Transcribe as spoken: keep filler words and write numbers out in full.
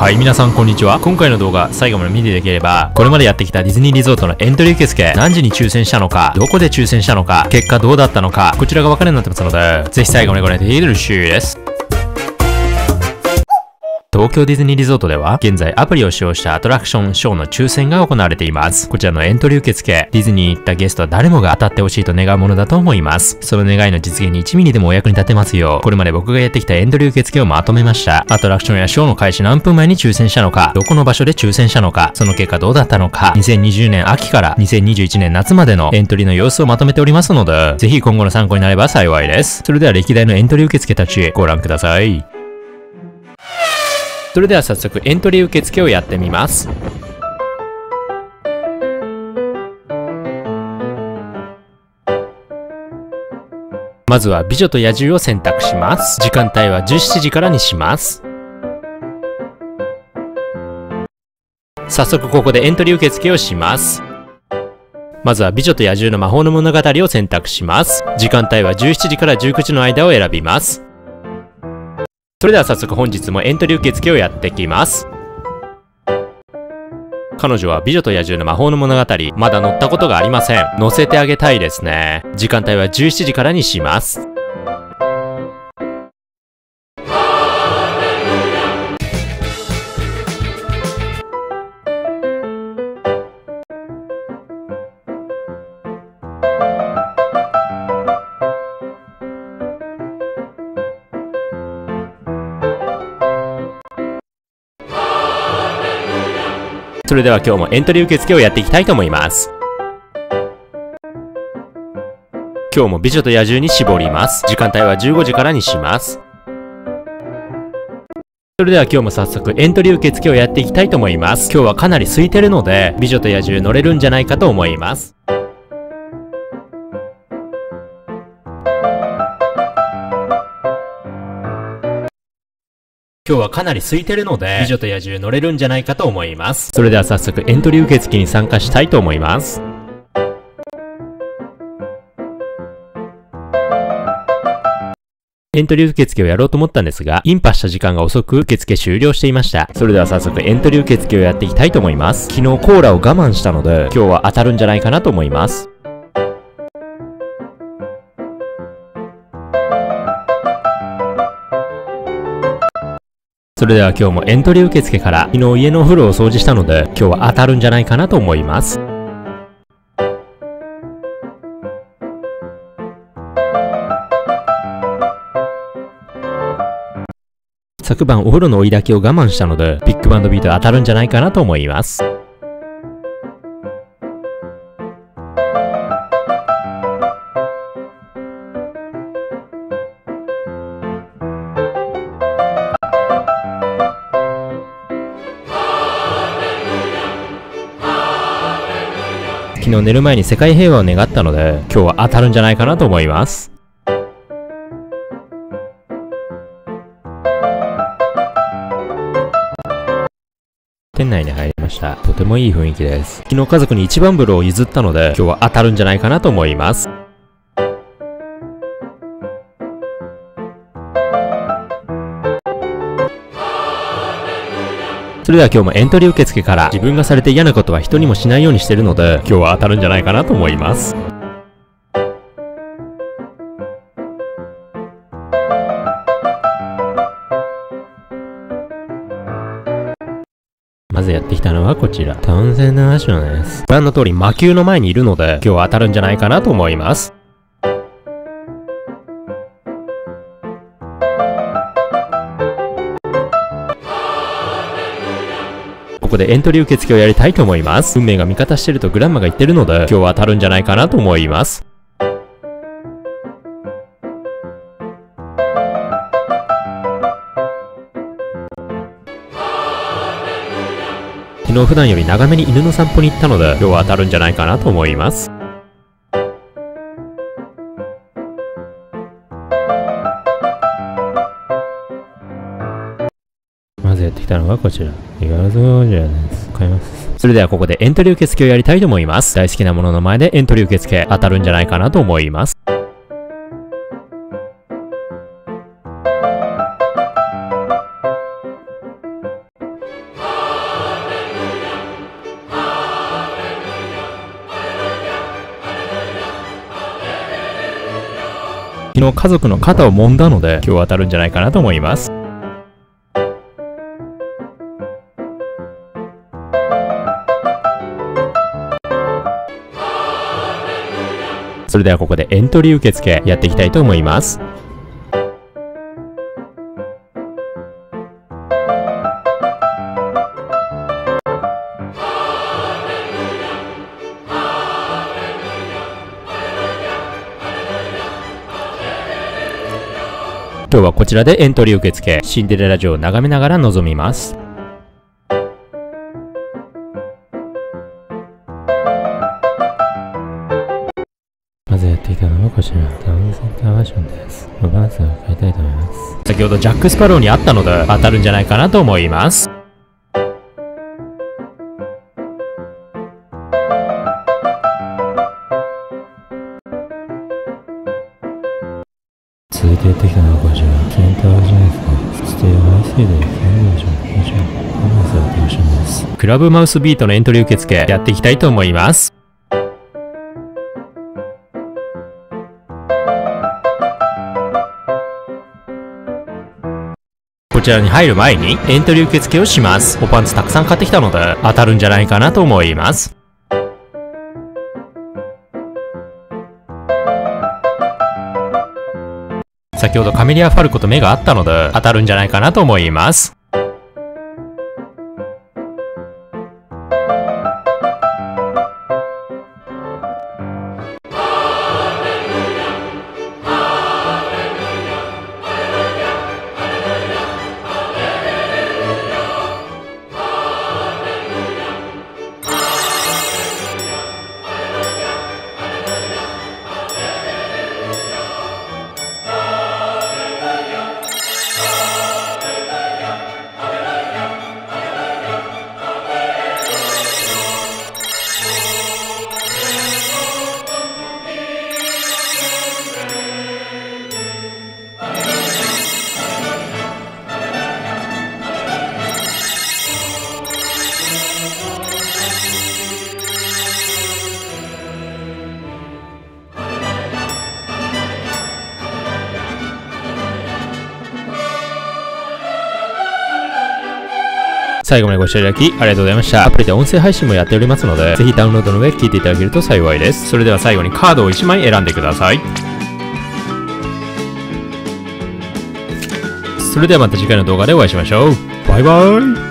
はい、皆さんこんにちは。今回の動画、最後まで見ていただければ、これまでやってきたディズニーリゾートのエントリー受付、何時に抽選したのか、どこで抽選したのか、結果どうだったのか、こちらがわかるようになってますので、ぜひ最後までご覧いただけると嬉しいです。東京ディズニーリゾートでは、現在アプリを使用したアトラクションショーの抽選が行われています。こちらのエントリー受付、ディズニーに行ったゲストは誰もが当たってほしいと願うものだと思います。その願いの実現にいちミリでもお役に立てますよう、これまで僕がやってきたエントリー受付をまとめました。アトラクションやショーの開始何分前に抽選したのか、どこの場所で抽選したのか、その結果どうだったのか、にせんにじゅうねん秋からにせんにじゅういちねん夏までのエントリーの様子をまとめておりますので、ぜひ今後の参考になれば幸いです。それでは歴代のエントリー受付たち、ご覧ください。それでは早速エントリー受付をやってみます。まずは美女と野獣を選択します。時間帯はじゅうしちじからにします。早速ここでエントリー受付をします。まずは美女と野獣の魔法の物語を選択します。時間帯はじゅうしちじからじゅうくじの間を選びます。それでは早速本日もエントリー受付をやってきます。彼女は美女と野獣の魔法の物語、まだ乗ったことがありません。乗せてあげたいですね。時間帯はじゅうしちじからにします。それでは今日もエントリー受付をやっていきたいと思います。今日も美女と野獣に絞ります。時間帯はじゅうごじからにします。それでは今日も早速エントリー受付をやっていきたいと思います。今日はかなり空いてるので、美女と野獣乗れるんじゃないかと思います。今日はかなり空いてるので、美女と野獣乗れるんじゃないかと思います。それでは早速エントリー受付に参加したいと思います。エントリー受付をやろうと思ったんですが、インパした時間が遅く受付終了していました。それでは早速エントリー受付をやっていきたいと思います。昨日コーラを我慢したので、今日は当たるんじゃないかなと思います。それでは今日もエントリー受付から、昨日家のお風呂を掃除したので、今日は当たるんじゃないかなと思います。昨晩お風呂の追い焚きを我慢したので、ビッグバンドビート当たるんじゃないかなと思います。昨日寝る前に世界平和を願ったので、今日は当たるんじゃないかなと思います。店内に入りました。とてもいい雰囲気です。昨日家族に一番風呂を譲ったので、今日は当たるんじゃないかなと思います。それでは今日もエントリー受付から自分がされて嫌なことは人にもしないようにしてるので今日は当たるんじゃないかなと思います。まずやってきたのはこちら。タンセンナーションです。ご覧の通り魔球の前にいるので今日は当たるんじゃないかなと思います。ここでエントリー受付をやりたいと思います。運命が味方してるとグランマが言ってるので、今日は当たるんじゃないかなと思います。昨日普段より長めに犬の散歩に行ったので、今日は当たるんじゃないかなと思います。やってきたのがこちら。買います。それではここでエントリー受付をやりたいと思います。大好きなものの前でエントリー受付当たるんじゃないかなと思います。敵の家族の肩を揉んだので、今日当たるんじゃないかなと思います。それではここでエントリー受付やっていきたいと思います。今日はこちらでエントリー受付、シンデレラ城を眺めながら臨みます。まずやっていたのはこちらのタウンセンターバージョンです。ロバンスを買いたいと思います。先ほどジャック・スパローに会ったので当たるんじゃないかなと思います。続いてやってきたのはこちらセンターバージョンですね。そして ワイシー でさんバージョン、クラブマウスビートのエントリー受付やっていきたいと思います。こちらに入る前にエントリー受付をします。おパンツたくさん買ってきたので当たるんじゃないかなと思います。先ほどカメリア・ファルコと目が合ったので当たるんじゃないかなと思います。最後までご視聴いただきありがとうございました。アプリで音声配信もやっておりますので、ぜひダウンロードの上聞いていただけると幸いです。それでは最後にカードをいちまい選んでください。それではまた次回の動画でお会いしましょう。バイバイ。